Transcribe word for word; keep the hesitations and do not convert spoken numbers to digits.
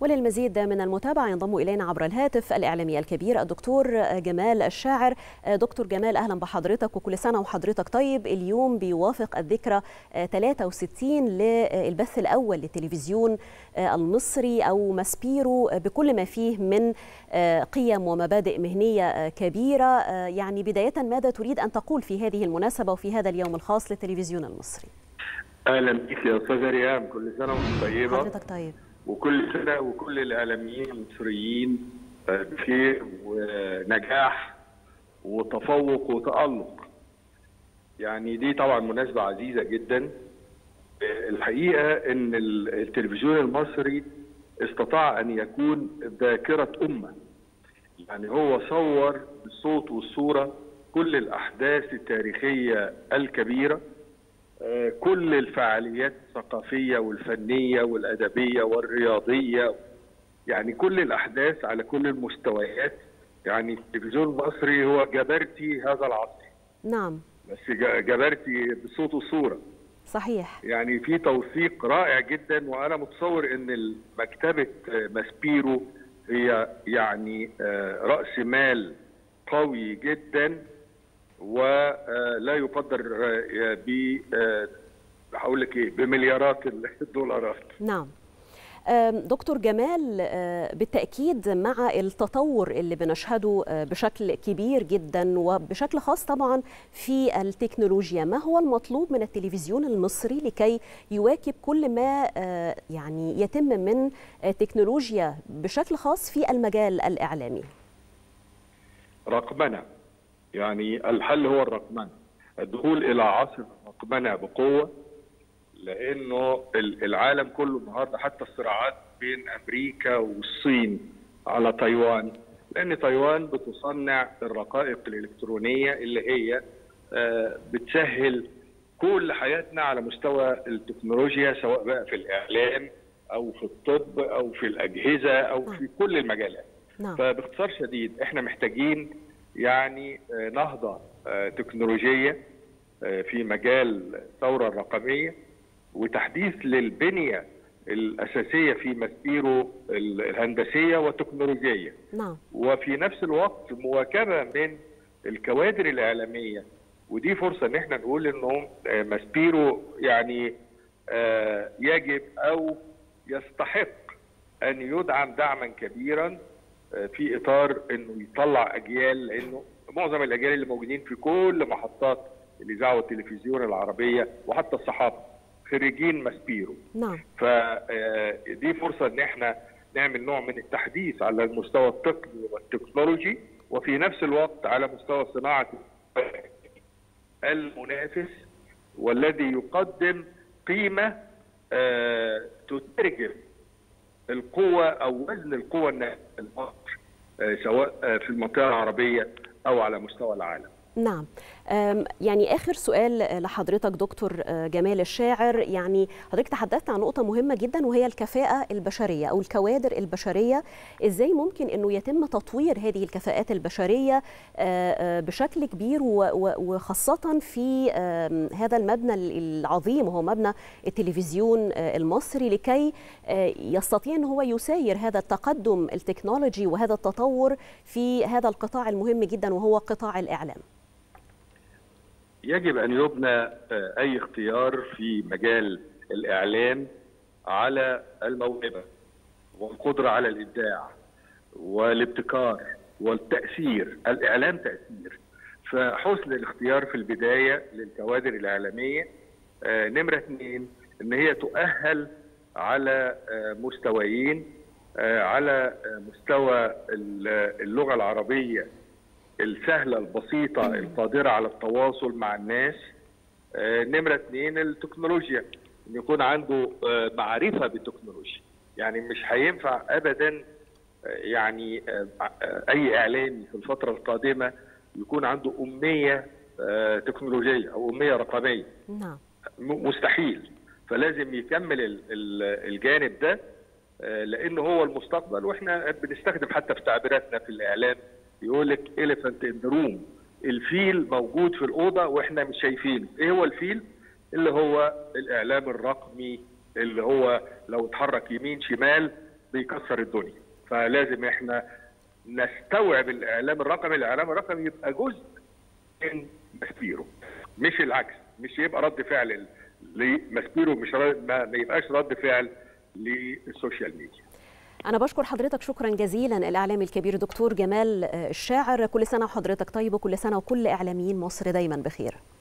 وللمزيد من المتابعة ينضم إلينا عبر الهاتف الإعلامي الكبير الدكتور جمال الشاعر. دكتور جمال، أهلا بحضرتك وكل سنة وحضرتك طيب. اليوم بيوافق الذكرى ثلاثة وستين للبث الأول للتلفزيون المصري أو ماسبيرو بكل ما فيه من قيم ومبادئ مهنية كبيرة. يعني بداية ماذا تريد أن تقول في هذه المناسبة وفي هذا اليوم الخاص للتلفزيون المصري؟ اهلا بيك يا استاذه ريان، كل سنه وانت طيبه. حضرتك طيب. وكل سنه وكل الاعلاميين المصريين بخير ونجاح وتفوق وتألق. يعني دي طبعا مناسبه عزيزه جدا. الحقيقه ان التلفزيون المصري استطاع ان يكون ذاكره امه. يعني هو صور بالصوت والصوره كل الاحداث التاريخيه الكبيره، كل الفعاليات الثقافية والفنية والأدبية والرياضية، يعني كل الأحداث على كل المستويات. يعني التلفزيون المصري هو جبرتي هذا العصر. نعم، بس جبرتي بالصوت والصورة. صحيح، يعني في توثيق رائع جدا. وأنا متصور أن مكتبة ماسبيرو هي يعني رأس مال قوي جدا ولا يقدر ب هقول لك ايه بمليارات الدولارات. نعم دكتور جمال، بالتأكيد مع التطور اللي بنشهده بشكل كبير جدا وبشكل خاص طبعا في التكنولوجيا، ما هو المطلوب من التلفزيون المصري لكي يواكب كل ما يعني يتم من تكنولوجيا بشكل خاص في المجال الإعلامي؟ رقمنة، يعني الحل هو الرقمنة، الدخول إلى عصر الرقمنة بقوة، لأنه العالم كله النهارده حتى الصراعات بين أمريكا والصين على تايوان، لأن تايوان بتصنع الرقائق الإلكترونية اللي هي بتسهل كل حياتنا على مستوى التكنولوجيا، سواء بقى في الإعلام أو في الطب أو في الأجهزة أو في كل المجالات. فباختصار شديد إحنا محتاجين يعني نهضة تكنولوجية في مجال الثورة الرقمية وتحديث للبنية الأساسية في ماسبيرو الهندسية والتكنولوجية. نعم. وفي نفس الوقت مواكبة من الكوادر الإعلامية، ودي فرصة إن احنا نقول إنه ماسبيرو يعني يجب أو يستحق أن يدعم دعما كبيرا في اطار انه يطلع اجيال، لانه معظم الاجيال اللي موجودين في كل محطات الاذاعه والتلفزيون العربيه وحتى الصحافه خريجين ماسبيرو. نعم. فدي فرصه ان احنا نعمل نوع من التحديث على المستوى التقني والتكنولوجي، وفي نفس الوقت على مستوى صناعه المنافس والذي يقدم قيمه تترجم القوة أو وزن القوة المصر سواء في المنطقة العربية أو على مستوى العالم. نعم، يعني آخر سؤال لحضرتك دكتور جمال الشاعر. يعني حضرتك تحدثت عن نقطة مهمة جدا وهي الكفاءة البشرية أو الكوادر البشرية، إزاي ممكن أنه يتم تطوير هذه الكفاءات البشرية بشكل كبير، وخاصة في هذا المبنى العظيم وهو مبنى التلفزيون المصري، لكي يستطيع أن هو يساير هذا التقدم التكنولوجي وهذا التطور في هذا القطاع المهم جدا وهو قطاع الإعلام؟ يجب أن يبنى أي اختيار في مجال الإعلام على الموهبة والقدرة على الإبداع والابتكار والتأثير. الإعلام تأثير، فحسن الاختيار في البداية للكوادر الإعلامية. نمرة اثنين، إن هي تؤهل على مستويين، على مستوى اللغة العربية السهلة البسيطة القادرة على التواصل مع الناس. نمرة اثنين، التكنولوجيا، إن يكون عنده معرفة بالتكنولوجيا. يعني مش هينفع أبدا يعني أي إعلامي في الفترة القادمة يكون عنده أمية تكنولوجية أو أمية رقمية. نعم. مستحيل، فلازم يكمل الجانب ده لأنه هو المستقبل. وإحنا بنستخدم حتى في تعبيراتنا في الإعلام يقول لك elephant in the room، الفيل موجود في الأوضة وإحنا مش شايفينه. إيه هو الفيل؟ اللي هو الإعلام الرقمي، اللي هو لو اتحرك يمين شمال بيكسر الدنيا. فلازم احنا نستوعب الاعلام الرقمي، الاعلام الرقمي يبقى جزء من ماسبيرو مش العكس، مش يبقى رد فعل لماسبيرو، مش ما يبقاش رد فعل للسوشيال ميديا. أنا بشكر حضرتك شكرا جزيلا الإعلامي الكبير دكتور جمال الشاعر، كل سنة وحضرتك طيب وكل سنة وكل إعلاميين مصر دايما بخير.